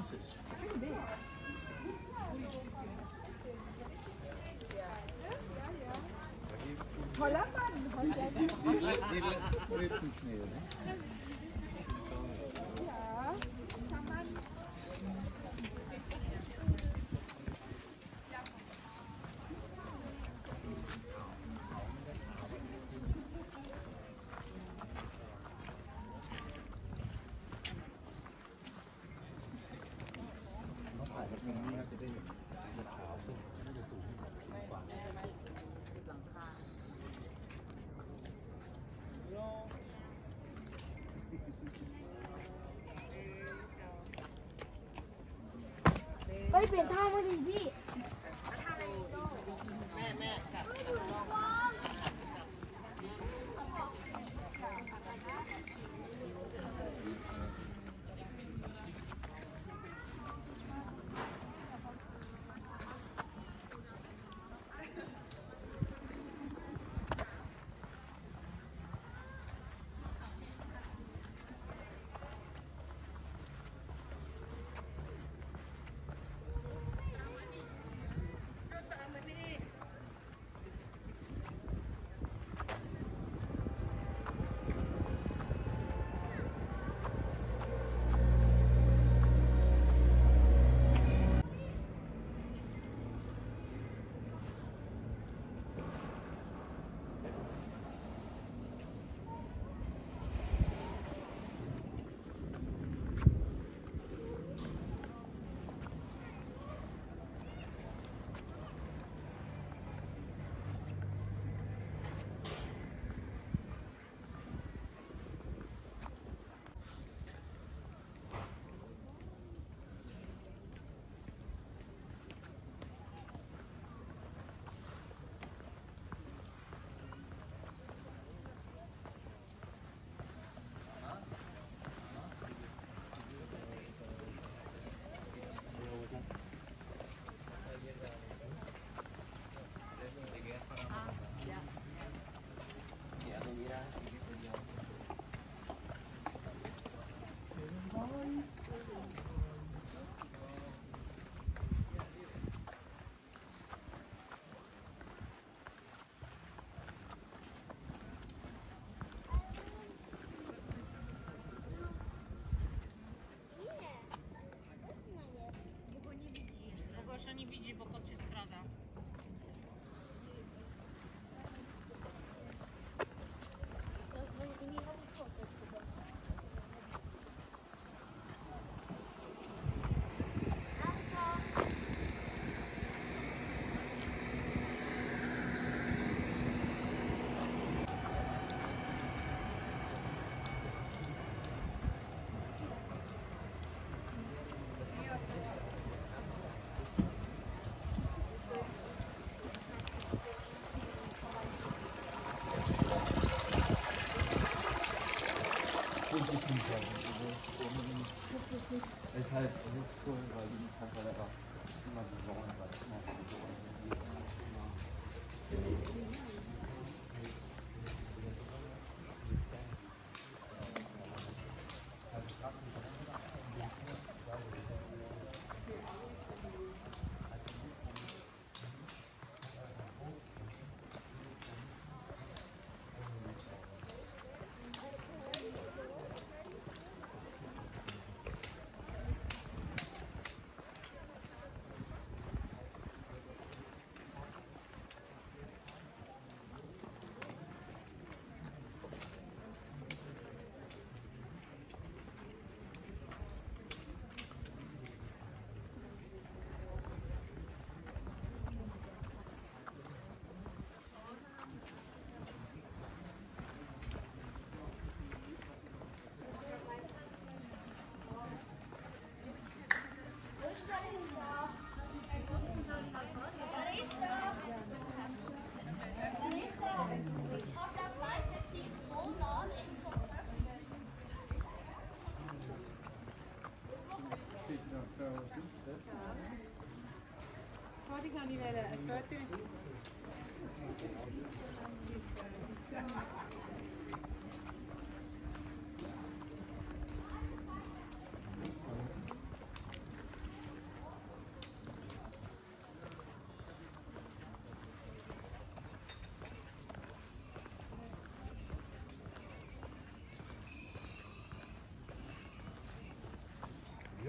houses. Ơi biển thao mà đi đi.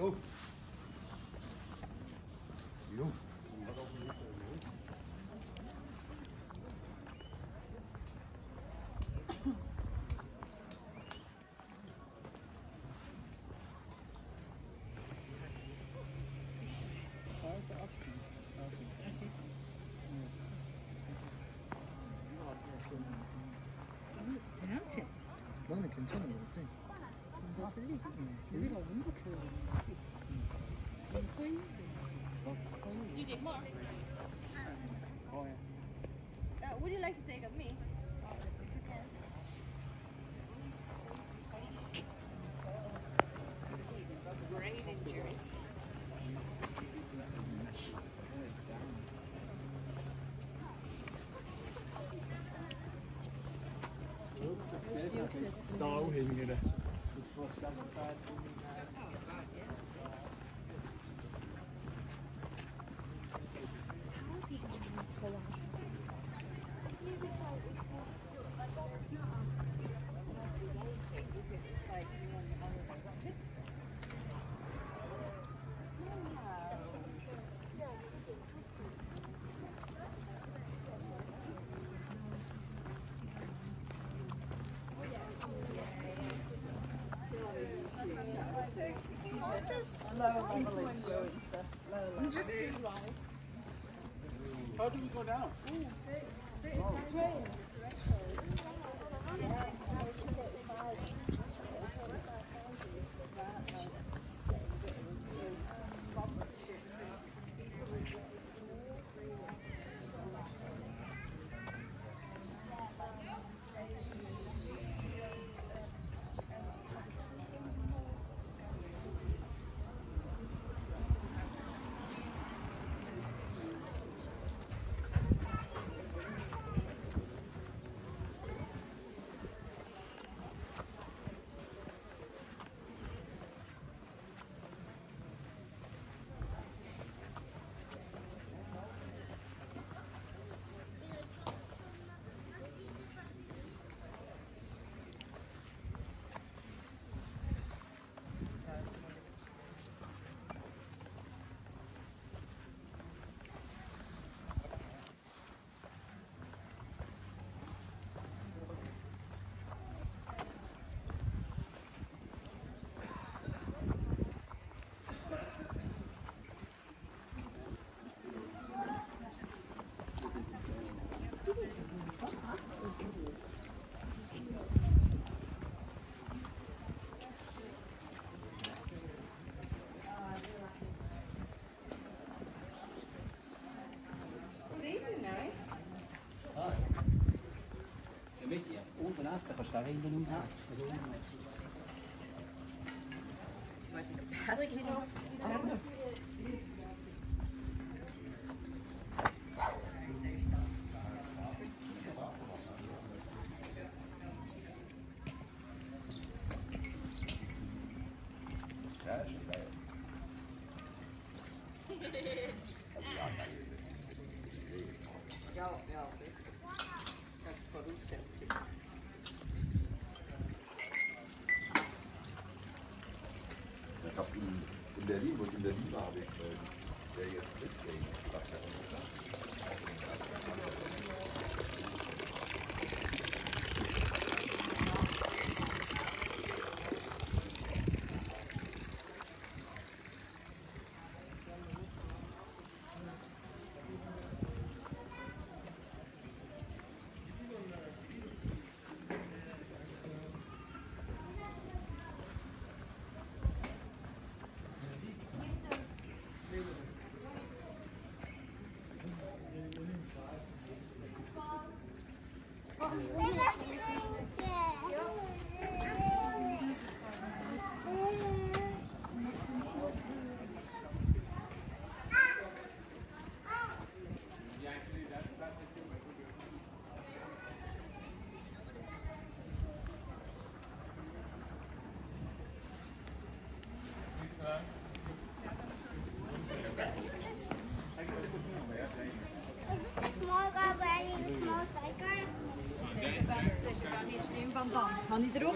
Go. Go. 나는 괜찮은 것 같아. 나 슬리지? 우리가 온도 키워야 되는 거지? 응. 서 있는 게 있는 거지? 어, 예. Would you like to take up me? If you can. Brain injuries. Style him, you know. I'm just too rice. How do we go down? Oh, it's very Like you know, I don't know. Han är dropp.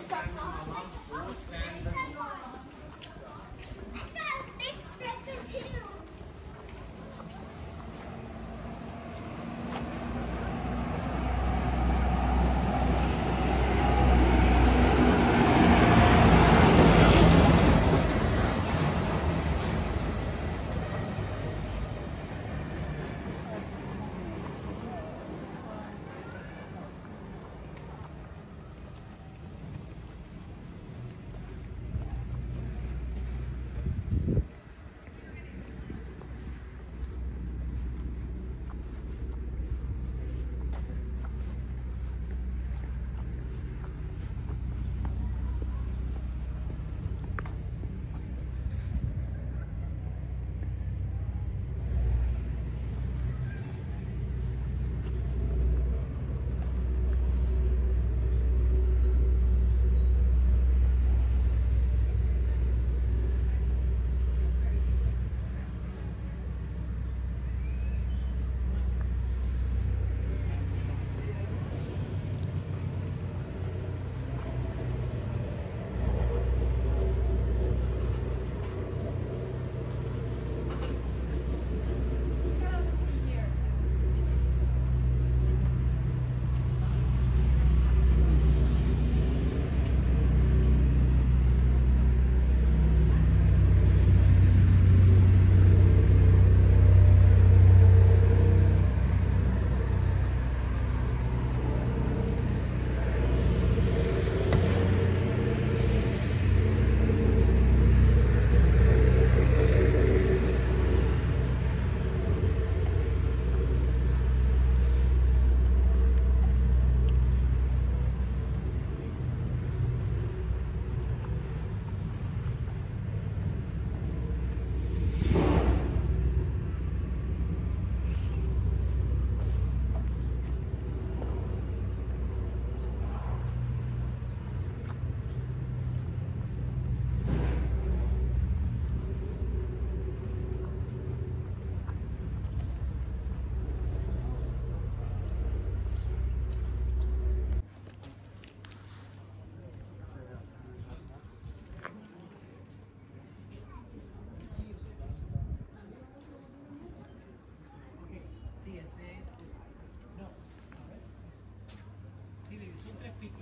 São três picos.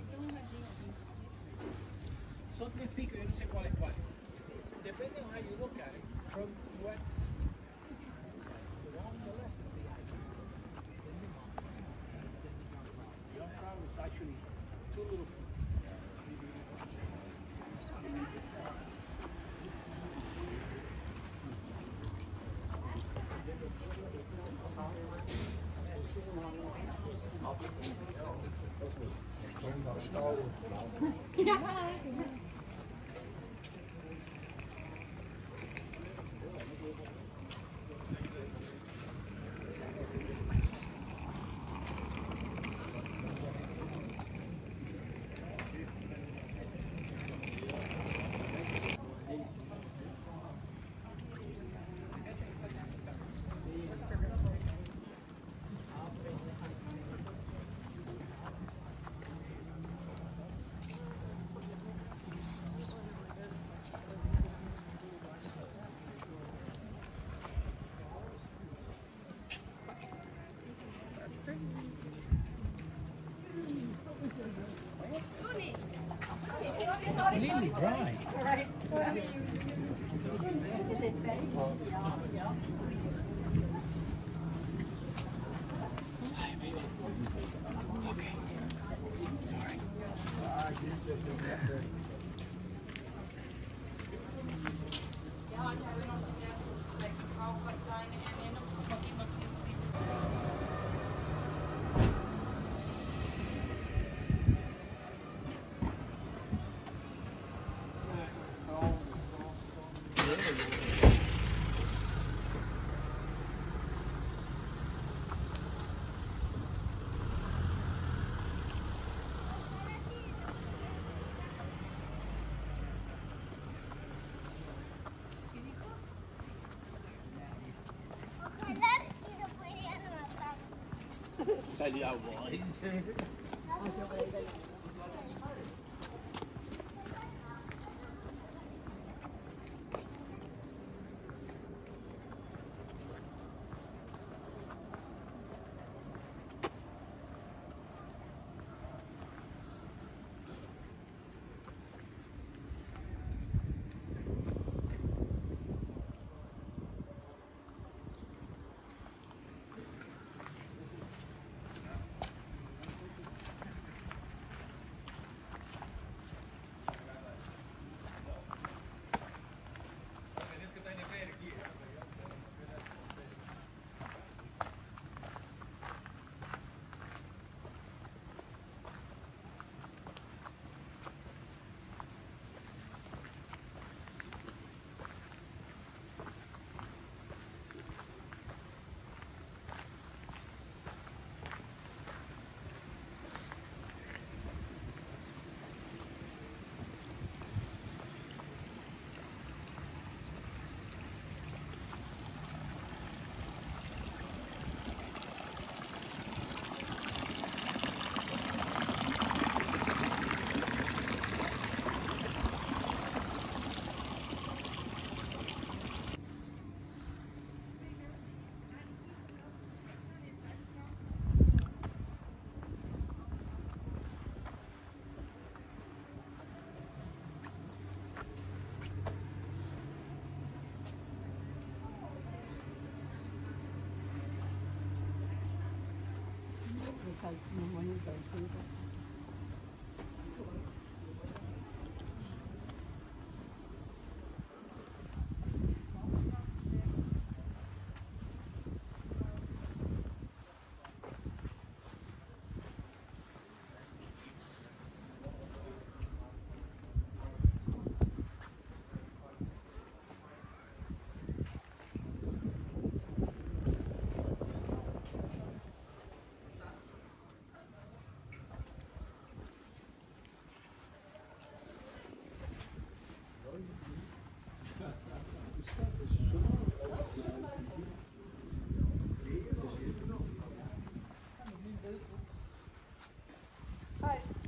São três picos, eu não sei qual é qual. Depende de onde you look at it, from what on the left is the eye. The other one is actually two little picos. Ja, Lilies, right. Right. So I mean, you did very good job, yeah. Okay. Sorry. Tell you how wise.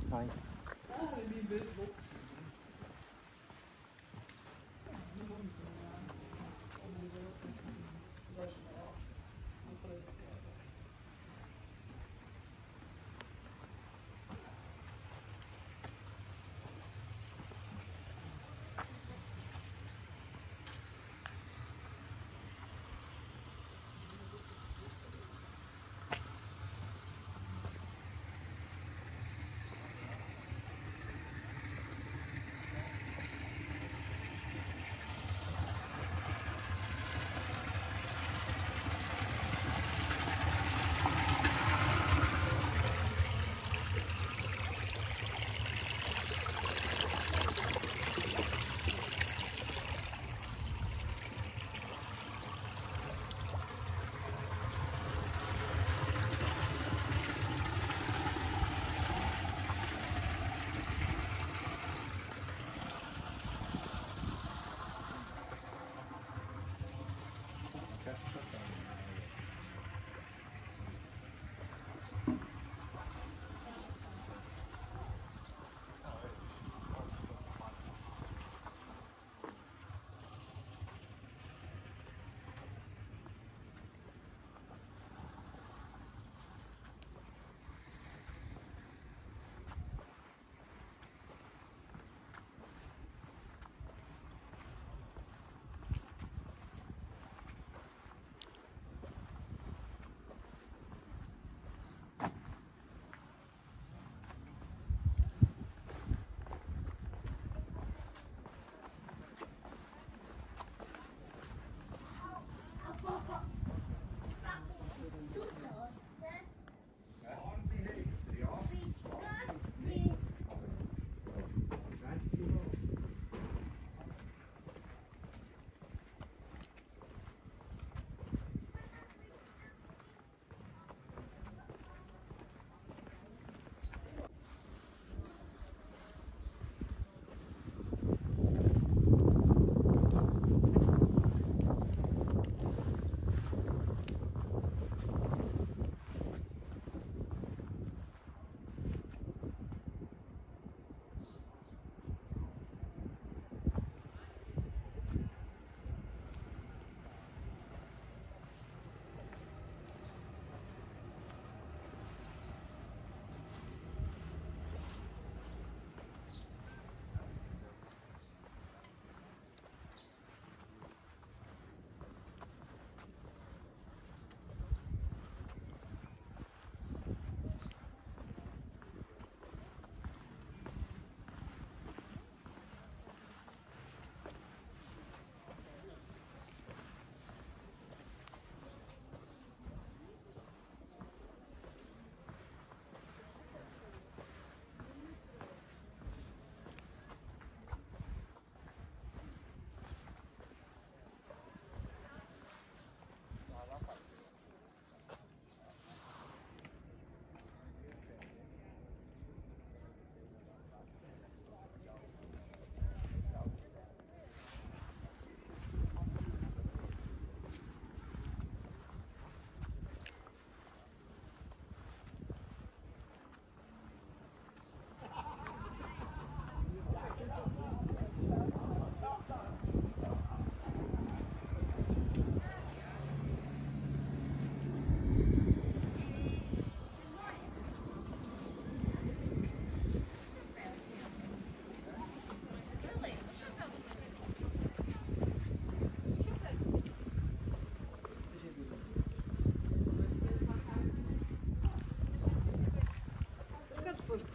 Hi. Oh, I mean those books.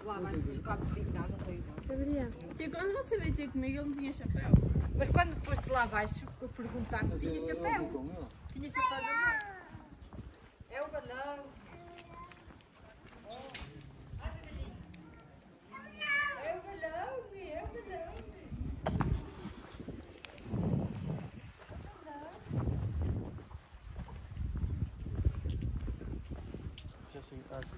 lá vai jogar brindar no Rio. Agora eu não sabia dizer comigo, ele não tinha chapéu. Mas quando foste lá abaixo, eu perguntar que tinha chapéu. Tinha chapéu de amor. É o balão. É o balão, é o balão. Já sei, ah, sim.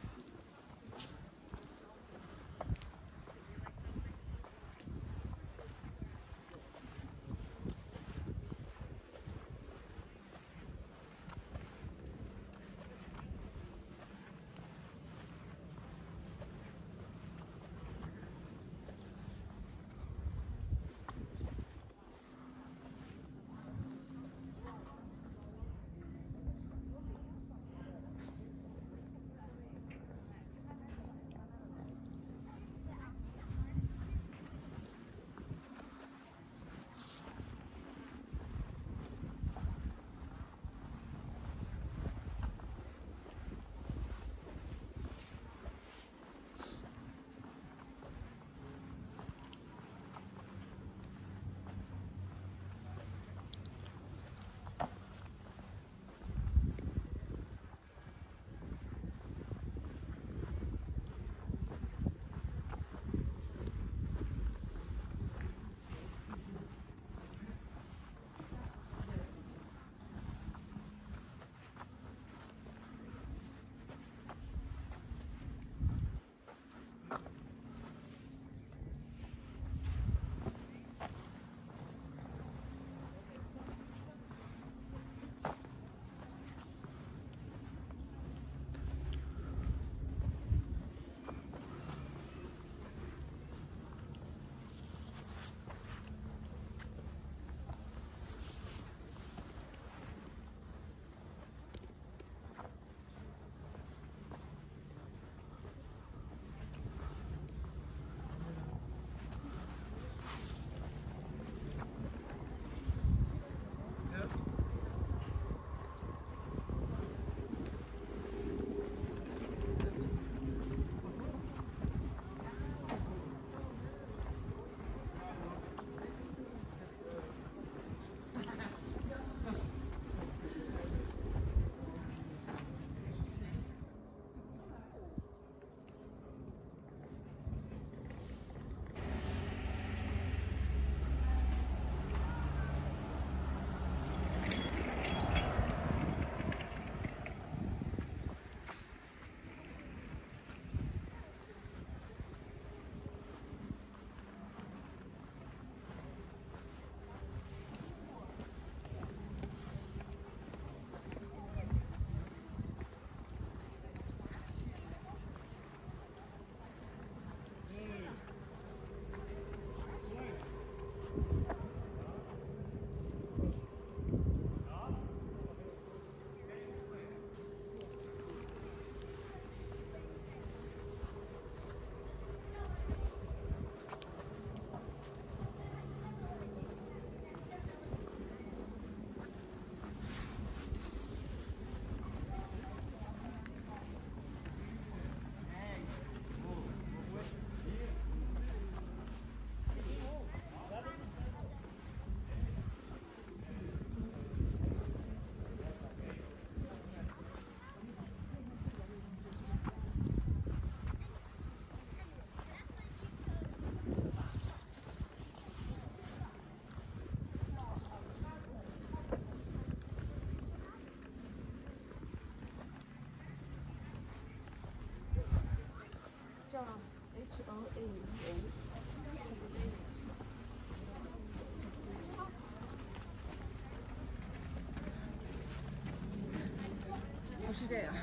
不是这样。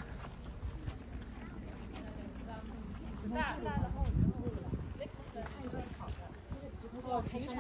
大的，那个平常。